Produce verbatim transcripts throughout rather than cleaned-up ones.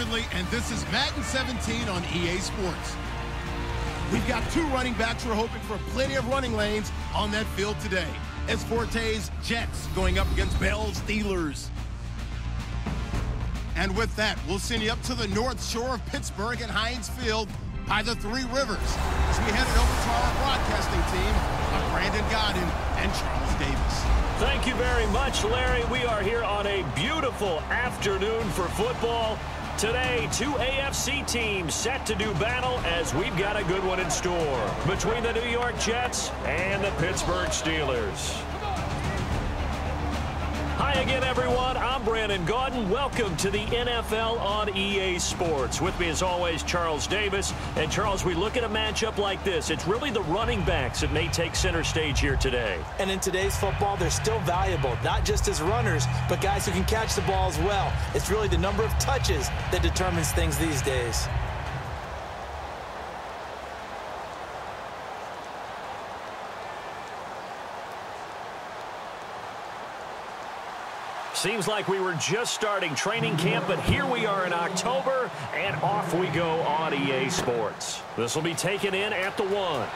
Ridley, and this is Madden seventeen on E A Sports. We've got two running backs who are hoping for plenty of running lanes on that field today. As Forte's Jets going up against Bell's Steelers. And with that, we'll send you up to the north shore of Pittsburgh and Heinz Field by the Three Rivers as we head it over to our broadcasting team of Brandon Gaudin and Charles Davis. Thank you very much, Larry. We are here on a beautiful afternoon for football. Today, two A F C teams set to do battle as we've got a good one in store between the New York Jets and the Pittsburgh Steelers. Hi again, everyone. I'm Brandon Gaudin. Welcome to the N F L on E A Sports. With me, as always, Charles Davis. And, Charles, we look at a matchup like this. It's really the running backs that may take center stage here today. And in today's football, they're still valuable, not just as runners, but guys who can catch the ball as well. It's really the number of touches that determines things these days. Seems like we were just starting training camp, but here we are in October, and off we go on E A Sports. This will be taken in at the one.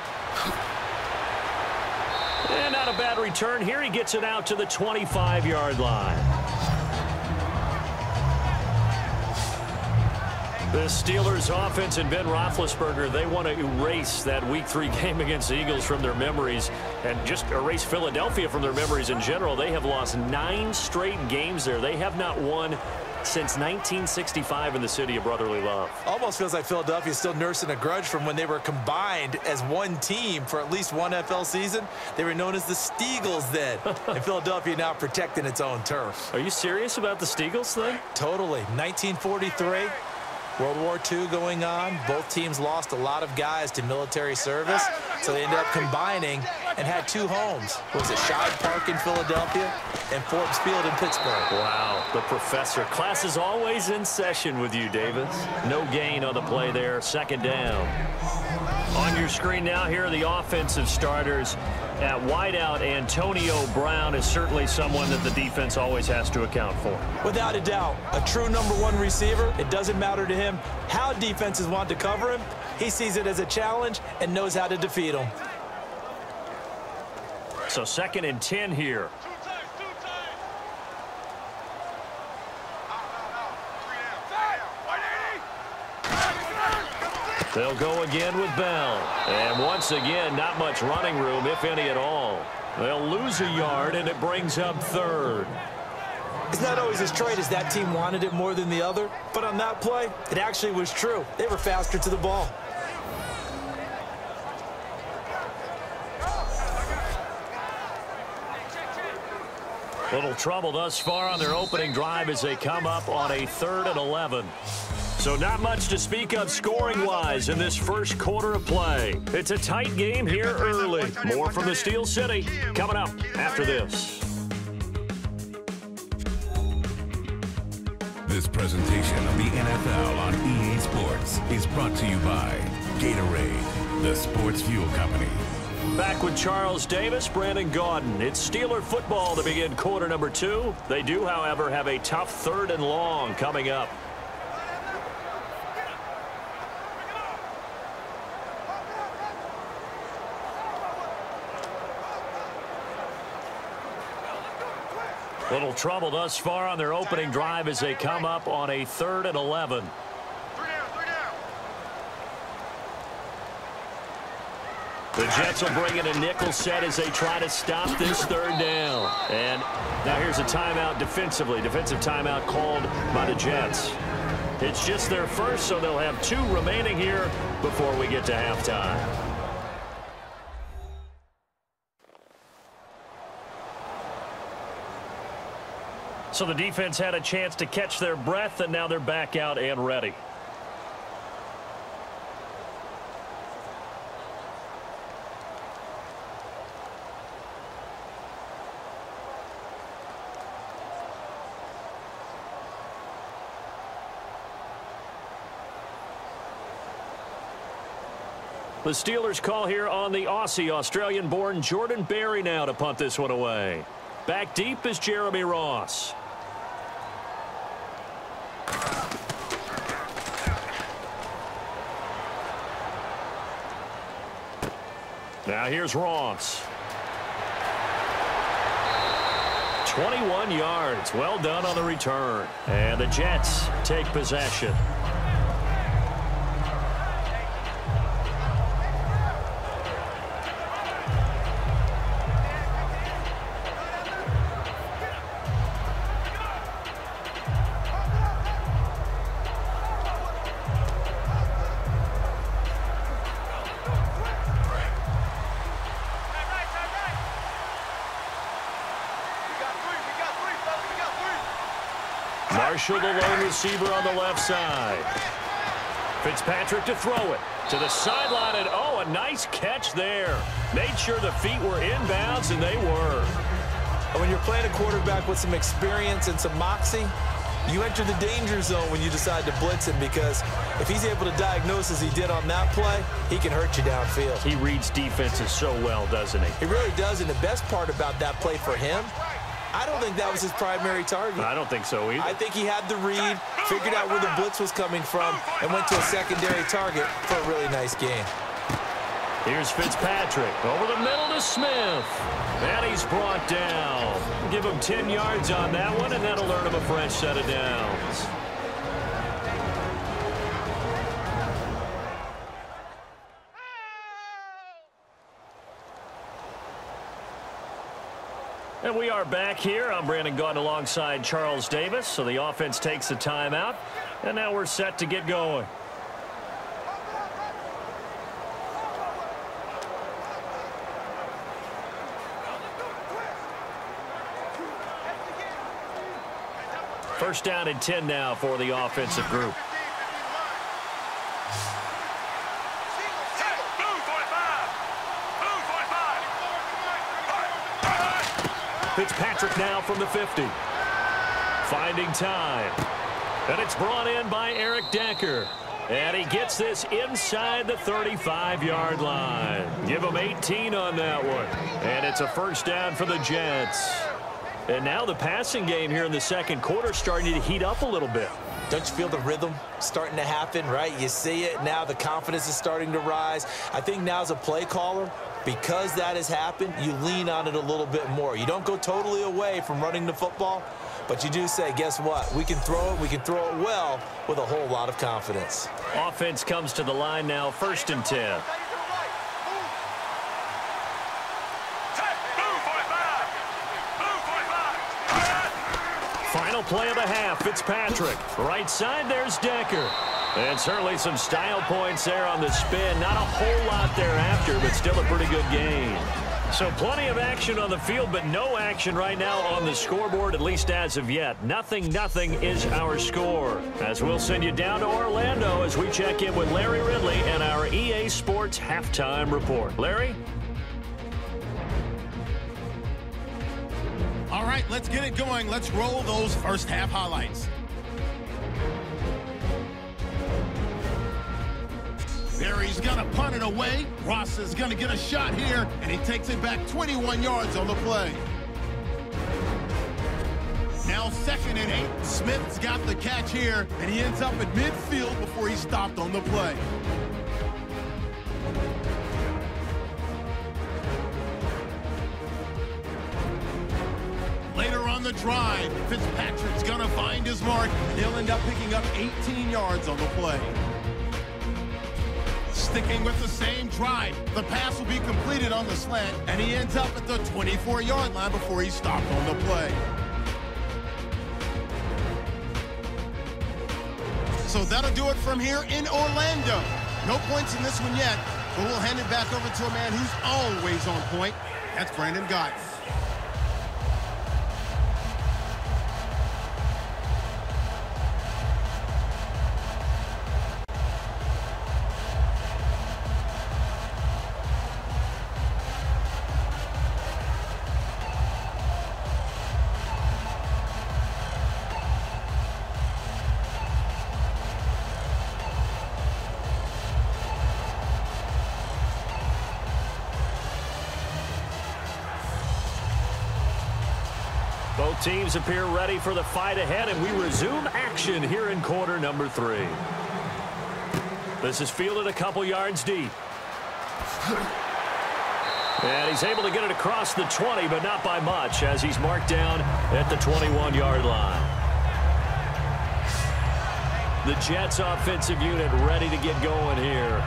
And not a bad return here. He gets it out to the twenty-five yard line. The Steelers offense and Ben Roethlisberger, they want to erase that week three game against the Eagles from their memories. And just erase Philadelphia from their memories in general. They have lost nine straight games there. They have not won since nineteen sixty-five in the city of brotherly love. Almost feels like Philadelphia is still nursing a grudge from when they were combined as one team for at least one N F L season. They were known as the Steagles then. And Philadelphia now protecting its own turf. Are you serious about the Steagles thing? Totally. nineteen forty-three. World War Two going on. Both teams lost a lot of guys to military service, so they ended up combining and had two homes. It was a Shibe Park in Philadelphia and Forbes Field in Pittsburgh. Wow, the professor. Class is always in session with you, Davis. No gain on the play there. Second down. On your screen now, here are the offensive starters. At wideout, Antonio Brown is certainly someone that the defense always has to account for. Without a doubt, a true number one receiver. It doesn't matter to him how defenses want to cover him. He sees it as a challenge and knows how to defeat him. So second and ten here. They'll go again with Bell. And once again, not much running room, if any at all. They'll lose a yard, and it brings up third. It's not always as straight as that team wanted it more than the other, but on that play, it actually was true. They were faster to the ball. Little trouble thus far on their opening drive as they come up on a third and eleven. So not much to speak of scoring-wise in this first quarter of play. It's a tight game here early. More from the Steel City coming up after this. This presentation of the N F L on E A Sports is brought to you by Gatorade, the sports fuel company. Back with Charles Davis, Brandon Gaudin. It's Steeler football to begin quarter number two. They do, however, have a tough third and long coming up. Little trouble thus far on their opening drive as they come up on a third and eleven. Three down, three down. The Jets will bring in a nickel set as they try to stop this third down. And now here's a timeout defensively. Defensive timeout called by the Jets. It's just their first, so they'll have two remaining here before we get to halftime. So the defense had a chance to catch their breath, and now they're back out and ready. The Steelers call here on the Aussie, Australian-born Jordan Berry now to punt this one away. Back deep is Jeremy Ross. Now here's Ross. twenty-one yards. Well done on the return. And the Jets take possession. Marshall, the lone receiver on the left side. Fitzpatrick to throw it to the sideline, and oh, a nice catch there. Made sure the feet were inbounds, and they were. When you're playing a quarterback with some experience and some moxie, you enter the danger zone when you decide to blitz him, because if he's able to diagnose as he did on that play, he can hurt you downfield. He reads defenses so well, doesn't he? He really does, and the best part about that play for him, I don't think that was his primary target. I don't think so either. I think he had the read, figured out where the blitz was coming from, and went to a secondary target for a really nice game. Here's Fitzpatrick over the middle to Smith. And he's brought down. Give him ten yards on that one, and that'll earn him a fresh set of downs. And we are back here. I'm Brandon Gaudin alongside Charles Davis. So the offense takes a timeout. And now we're set to get going. First down and ten now for the offensive group. Fitzpatrick now from the fifty. Finding time. And it's brought in by Eric Decker. And he gets this inside the thirty-five yard line. Give him eighteen on that one. And it's a first down for the Jets. And now the passing game here in the second quarter starting to heat up a little bit. Don't you feel the rhythm starting to happen, right? You see it now. The confidence is starting to rise. I think now as a play caller, because that has happened, you lean on it a little bit more. You don't go totally away from running the football, but you do say, guess what? We can throw it. We can throw it well with a whole lot of confidence. Offense comes to the line now, first and ten. Final play of the half, Fitzpatrick. Right side, there's Decker. And certainly some style points there on the spin. Not a whole lot thereafter, but still a pretty good game. So plenty of action on the field, but no action right now on the scoreboard, at least as of yet. Nothing, nothing is our score. As we'll send you down to Orlando as we check in with Larry Ridley and our E A Sports halftime report. Larry? All right, let's get it going. Let's roll those first half highlights. Berry's going to punt it away. Ross is going to get a shot here, and he takes it back twenty-one yards on the play. Now second and eight. Smith's got the catch here, and he ends up at midfield before he's stopped on the play. Later on the drive, Fitzpatrick's going to find his mark, and he'll end up picking up eighteen yards on the play. Sticking with the same drive, the pass will be completed on the slant, and he ends up at the twenty-four yard line before he's stopped on the play. So that'll do it from here in Orlando. No points in this one yet, but we'll hand it back over to a man who's always on point. That's Brandon Gaudin. Teams appear ready for the fight ahead, and we resume action here in quarter number three. This is fielded a couple yards deep. And he's able to get it across the twenty, but not by much, as he's marked down at the twenty-one yard line. The Jets offensive unit ready to get going here.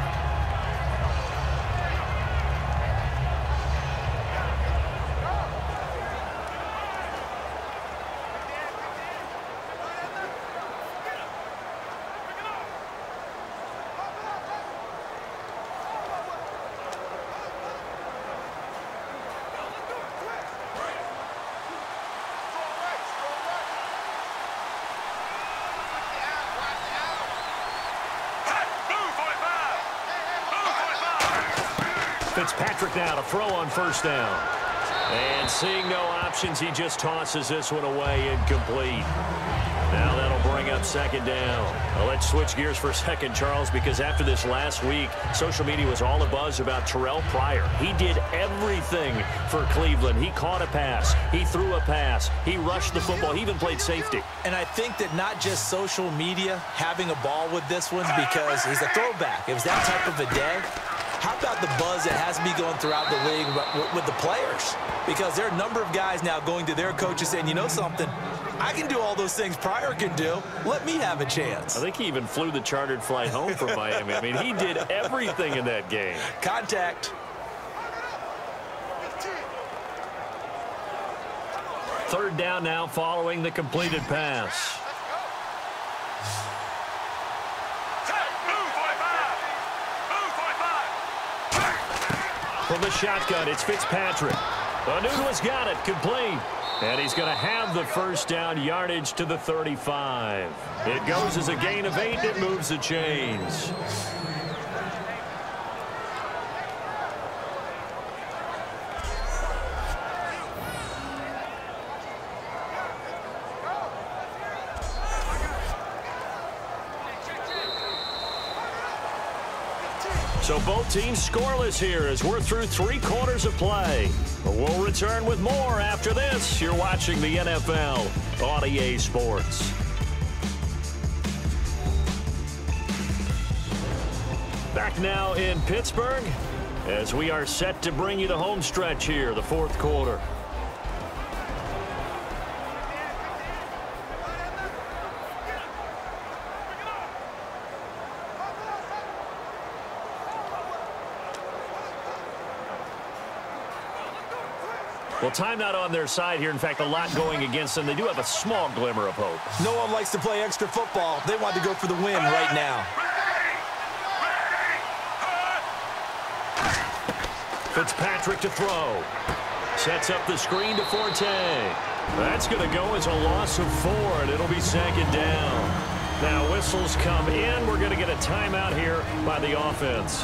Fitzpatrick now to throw on first down. And seeing no options, he just tosses this one away incomplete. Now that'll bring up second down. Well, let's switch gears for a second, Charles, because after this last week, social media was all abuzz about Terrelle Pryor. He did everything for Cleveland. He caught a pass. He threw a pass. He rushed the football. He even played safety. And I think that not just social media having a ball with this one, because he's a throwback. It was that type of a day. How about the buzz that has to be going throughout the league with the players? Because there are a number of guys now going to their coaches saying, you know something, I can do all those things Pryor can do. Let me have a chance. I think he even flew the chartered flight home from Miami. I mean, he did everything in that game. Contact. Third down now following the completed pass. From the shotgun, it's Fitzpatrick. Anuda's got it, complete. And he's going to have the first down, yardage to the thirty-five. It goes as a gain of eight. It moves the chains. So both teams scoreless here as we're through three quarters of play. But we'll return with more after this. You're watching the N F L on E A Sports. Back now in Pittsburgh as we are set to bring you the home stretch here, the fourth quarter. Well, time not on their side here. In fact, a lot going against them. They do have a small glimmer of hope. No one likes to play extra football. They want to go for the win right now. Fitzpatrick to throw. Sets up the screen to Forte. That's going to go as a loss of four, and it'll be second down. Now whistles come in. We're going to get a timeout here by the offense.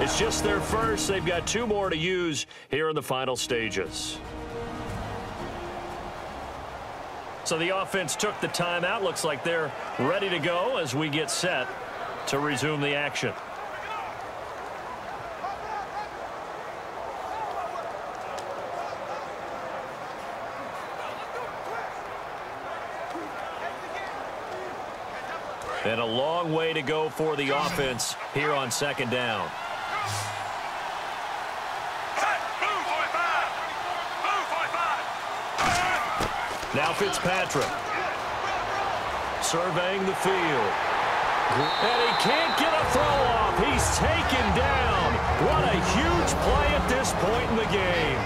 It's just their first. They've got two more to use here in the final stages. So the offense took the timeout. Looks like they're ready to go as we get set to resume the action. And a long way to go for the offense here on second down. Now Fitzpatrick surveying the field. And he can't get a throw off. He's taken down. What a huge play at this point in the game.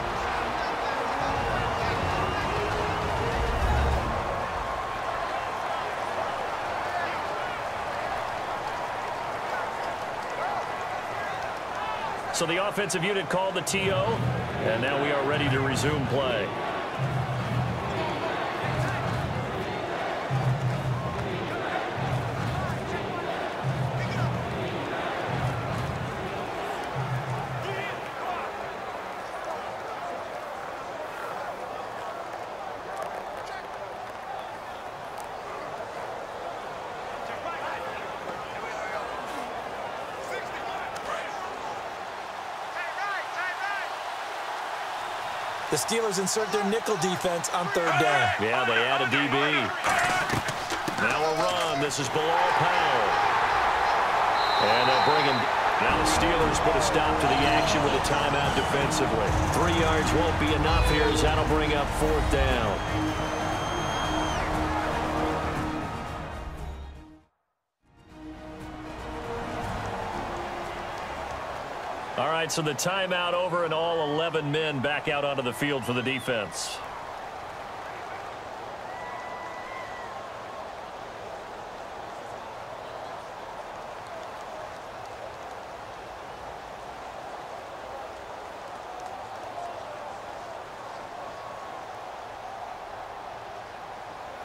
So the offensive unit called the T O, and now we are ready to resume play. The Steelers insert their nickel defense on third down. Yeah, they add a D B. Now a run. This is below Powell. And they'll bring him. Now the Steelers put a stop to the action with a timeout defensively. Three yards won't be enough here as that'll bring up fourth down. All right, so the timeout over and all eleven men back out onto the field for the defense.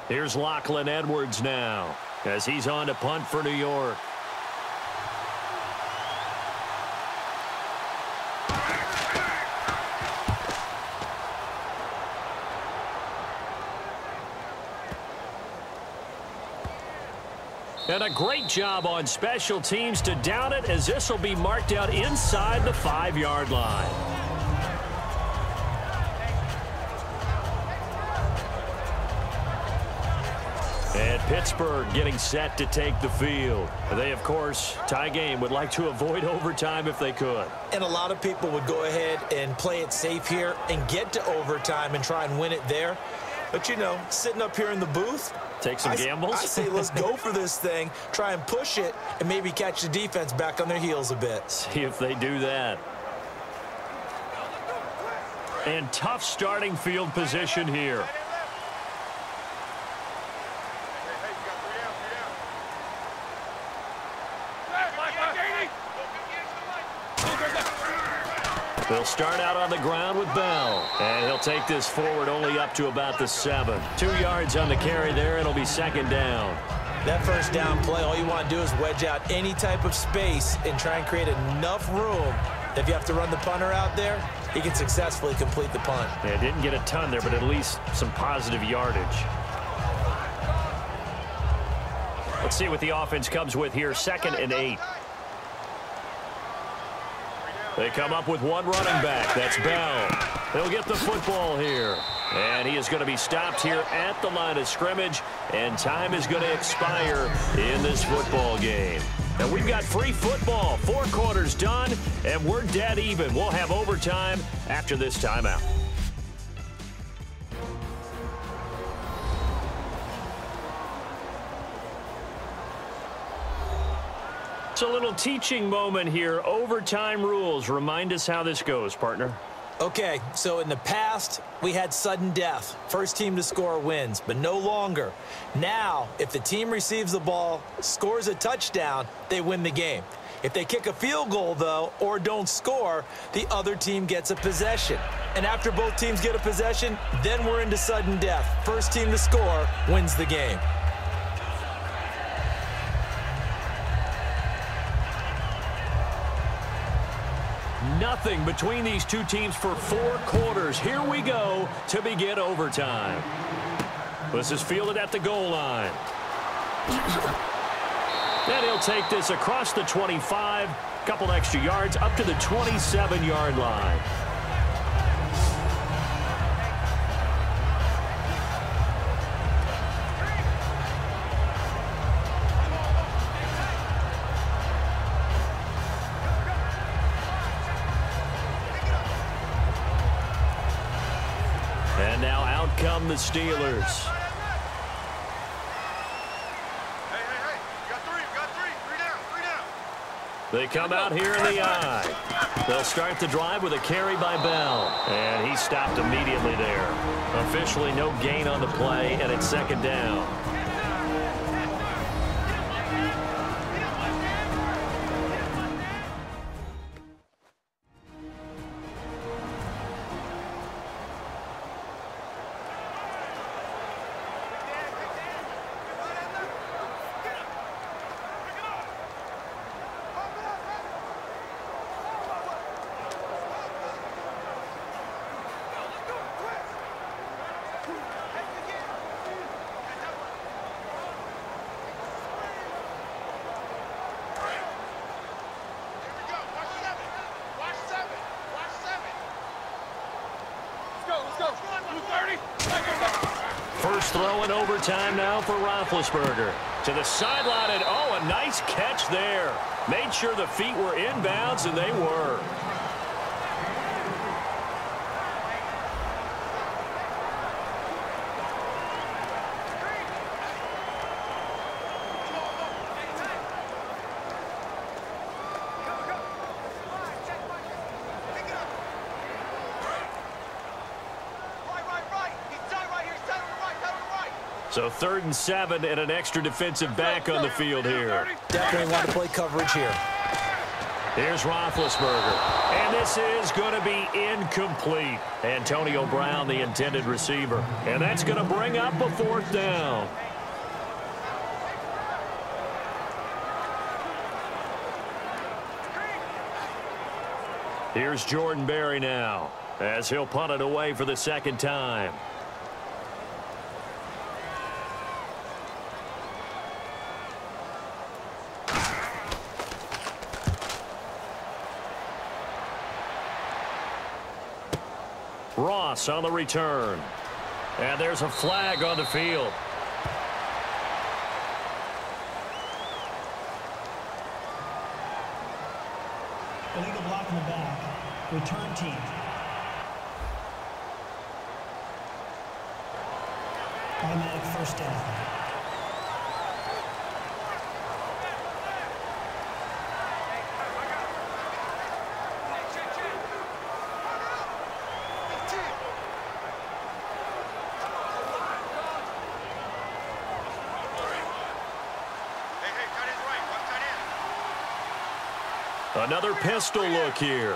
Here's Lachlan Edwards now as he's on to punt for New York. And a great job on special teams to down it, as this will be marked out inside the five-yard line. And Pittsburgh getting set to take the field. They, of course, tie game, would like to avoid overtime if they could. And a lot of people would go ahead and play it safe here and get to overtime and try and win it there. But, you know, sitting up here in the booth, take some gambles. I, I say let's go for this thing, try and push it, and maybe catch the defense back on their heels a bit. See if they do that. And tough starting field position here. They'll start out on the ground with Bell, and he'll take this forward only up to about the seven. Two yards on the carry there. It'll be second down. That first down play, all you want to do is wedge out any type of space and try and create enough room. If you have to run the punter out there, he can successfully complete the punt. Yeah, didn't get a ton there, but at least some positive yardage. Let's see what the offense comes with here. Second and eight. They come up with one running back. That's Bell. He'll get the football here. And he is going to be stopped here at the line of scrimmage. And time is going to expire in this football game. And we've got free football. Four quarters done, and we're dead even. We'll have overtime after this timeout. It's a little teaching moment here. Overtime rules. Remind us how this goes, partner. Okay, so in the past, we had sudden death. First team to score wins, but no longer. Now, if the team receives the ball, scores a touchdown, they win the game. If they kick a field goal, though, or don't score, the other team gets a possession. And after both teams get a possession, then we're into sudden death. First team to score wins the game. Nothing between these two teams for four quarters. Here we go to begin overtime. This is fielded at the goal line. And he'll take this across the twenty-five, a couple extra yards, up to the twenty-seven-yard line. The Steelers. Hey, hey, hey. You got three, you got three. Three down, three down. They come out here in the eye. They'll start the drive with a carry by Bell. And he stopped immediately there. Officially no gain on the play, and it's second down. First throw in overtime now for Roethlisberger. to the sideline, and oh, a nice catch there. Made sure the feet were inbounds, and they were. So third and seven, and an extra defensive back on the field here. Definitely want to play coverage here. Here's Roethlisberger, and this is going to be incomplete. Antonio Brown, the intended receiver, and that's going to bring up a fourth down. Here's Jordan Berry now, as he'll punt it away for the second time. Ross on the return. And there's a flag on the field. Illegal block in the back. Return team. Automatic first down. Another pistol look here.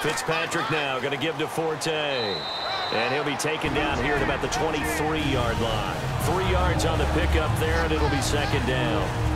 Fitzpatrick now going to give to Forte. And he'll be taken down here at about the twenty-three yard line. Three yards on the pickup there, and it'll be second down.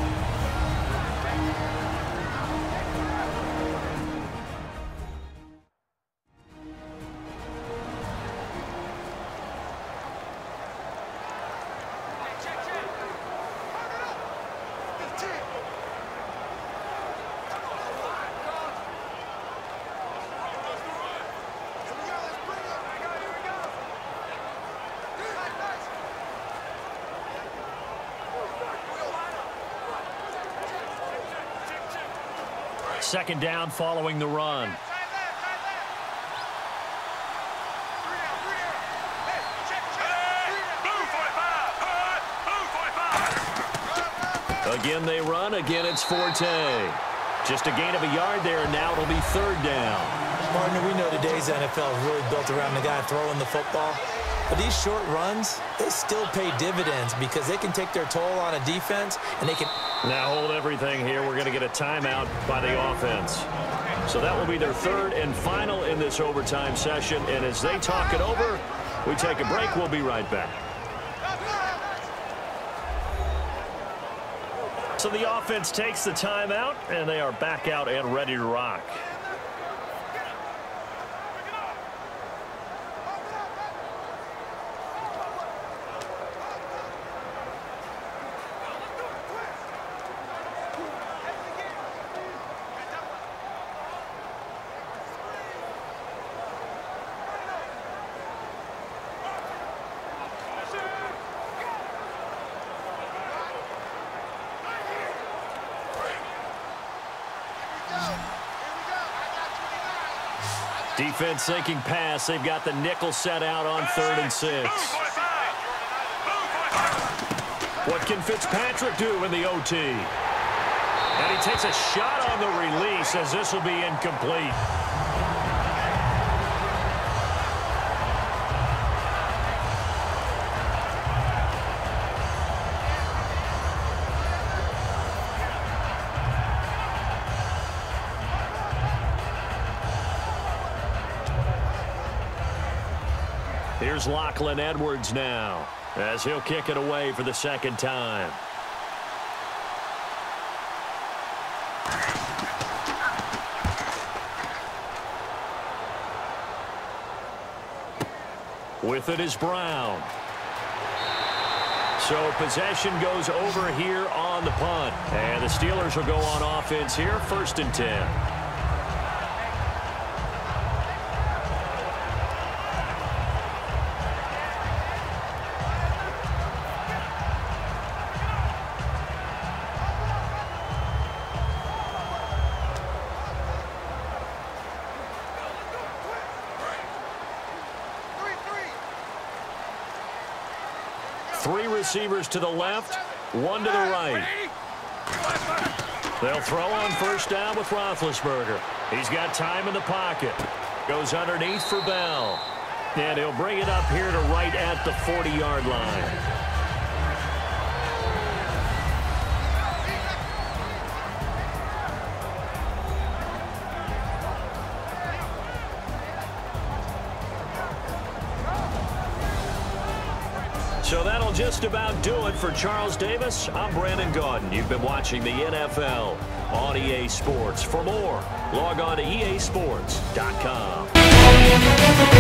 Second down following the run. Again they run. Again it's Forte. Just a gain of a yard there, and now it'll be third down. Partner, we know today's N F L is really built around the guy throwing the football. But these short runs, they still pay dividends because they can take their toll on a defense, and they can... Now hold everything here. We're going to get a timeout by the offense. So that will be their third and final in this overtime session. And as they talk it over, we take a break. We'll be right back. So the offense takes the timeout, and they are back out and ready to rock. Defense sinking pass. They've got the nickel set out on third and six. What can Fitzpatrick do in the O T? And he takes a shot on the release, as this will be incomplete. Here's Lachlan Edwards now, as he'll kick it away for the second time. With it is Brown. So possession goes over here on the punt. And the Steelers will go on offense here, first and ten. Three receivers to the left, one to the right. They'll throw on first down with Roethlisberger. He's got time in the pocket. Goes underneath for Bell. And he'll bring it up here to right at the forty-yard line. So that'll just about do it for Charles Davis. I'm Brandon Gaudin. You've been watching the N F L on E A Sports. For more, log on to E A Sports dot com.